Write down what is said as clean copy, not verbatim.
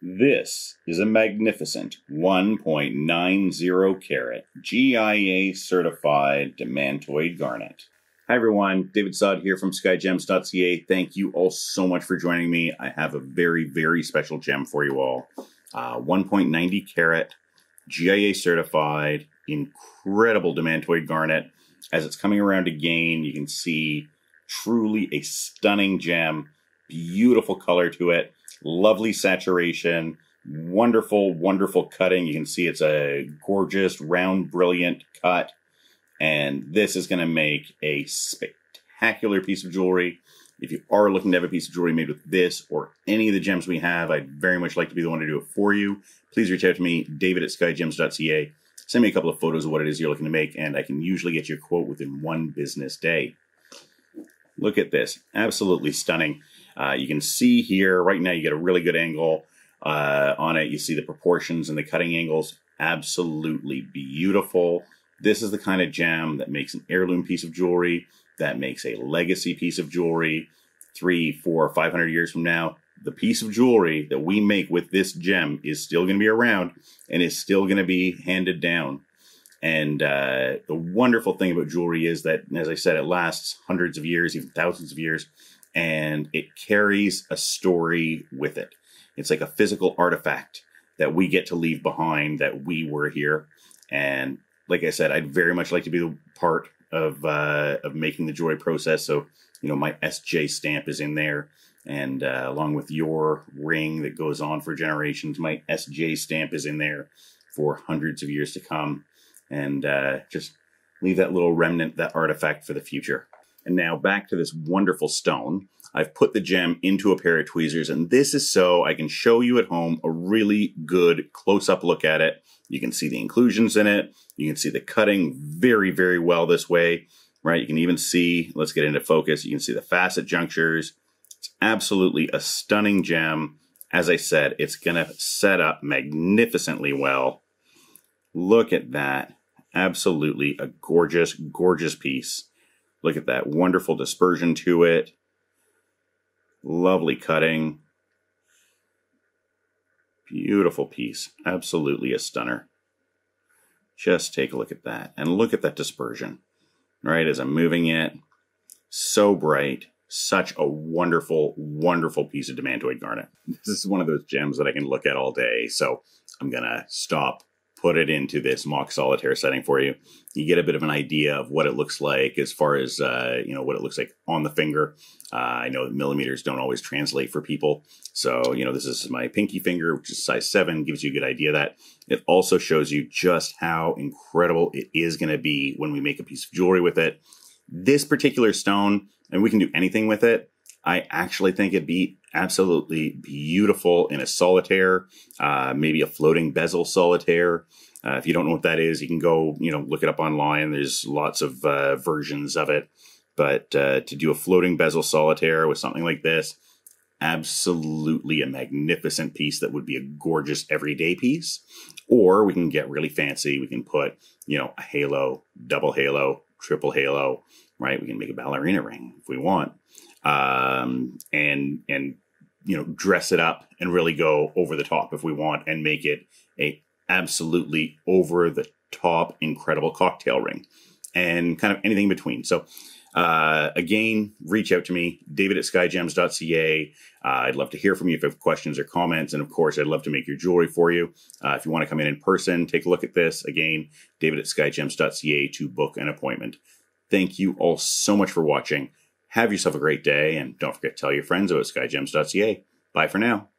This is a magnificent 1.90 carat GIA certified demantoid garnet. Hi everyone, David Saad here from SkyJems.ca. Thank you all so much for joining me. I have a very special gem for you all. 1.90 carat GIA certified incredible demantoid garnet. As it's coming around again, you can see truly a stunning gem. Beautiful color to it. Lovely saturation, wonderful cutting. You can see it's a gorgeous, round, brilliant cut. And this is going to make a spectacular piece of jewelry. If you are looking to have a piece of jewelry made with this or any of the gems we have, I'd very much like to be the one to do it for you. Please reach out to me, David@skyjems.ca. Send me a couple of photos of what it is you're looking to make, and I can usually get you a quote within one business day. Look at this. Absolutely stunning. You can see here right now you get a really good angle on it. You see the proportions and the cutting angles. Absolutely beautiful. This is the kind of gem that makes an heirloom piece of jewelry, that makes a legacy piece of jewelry. 300, 400, 500 years from now, the piece of jewelry that we make with this gem is still going to be around and is still going to be handed down. And the wonderful thing about jewelry is that, as I said, it lasts hundreds of years, even thousands of years. And it carries a story with it. It's like a physical artifact that we get to leave behind, that we were here. And like I said, I'd very much like to be the part of making the jewelry process. So, you know, my SJ stamp is in there. And along with your ring that goes on for generations, my SJ stamp is in there for hundreds of years to come. And just leave that little remnant, that artifact for the future. And now back to this wonderful stone. I've put the gem into a pair of tweezers, and this is so I can show you at home a really good close-up look at it. You can see the inclusions in it. You can see the cutting very well this way, right? You can even see, let's get into focus, you can see the facet junctures. It's absolutely a stunning gem. As I said, it's gonna set up magnificently well. Look at that. Absolutely a gorgeous piece. Look at that wonderful dispersion to it. Lovely cutting. Beautiful piece. Absolutely a stunner. Just take a look at that. And look at that dispersion, right? As I'm moving it. So bright. Such a wonderful piece of demantoid garnet. This is one of those gems that I can look at all day. So I'm going to stop. Put it into this mock solitaire setting for you. You get a bit of an idea of what it looks like as far as, you know, what it looks like on the finger. I know millimeters don't always translate for people. So, you know, this is my pinky finger, which is size 7, gives you a good idea of that. It also shows you just how incredible it is going to be when we make a piece of jewelry with it. This particular stone, and we can do anything with it, I actually think it'd be absolutely beautiful in a solitaire, maybe a floating bezel solitaire. If you don't know what that is, you can go, you know, look it up online. There's lots of versions of it. But to do a floating bezel solitaire with something like this, absolutely a magnificent piece that would be a gorgeous everyday piece. Or we can get really fancy. We can put, you know, a halo, double halo, triple halo, right? We can make a ballerina ring if we want. And you know, dress it up and really go over the top if we want and make it a absolutely over the top, incredible cocktail ring and kind of anything in between. So, again, reach out to me, David@skyjems.ca. I'd love to hear from you if you have questions or comments. And of course, I'd love to make your jewelry for you. If you want to come in person, take a look at this. Again, David@skyjems.ca to book an appointment. Thank you all so much for watching. Have yourself a great day, and don't forget to tell your friends about SkyJems.ca. Bye for now.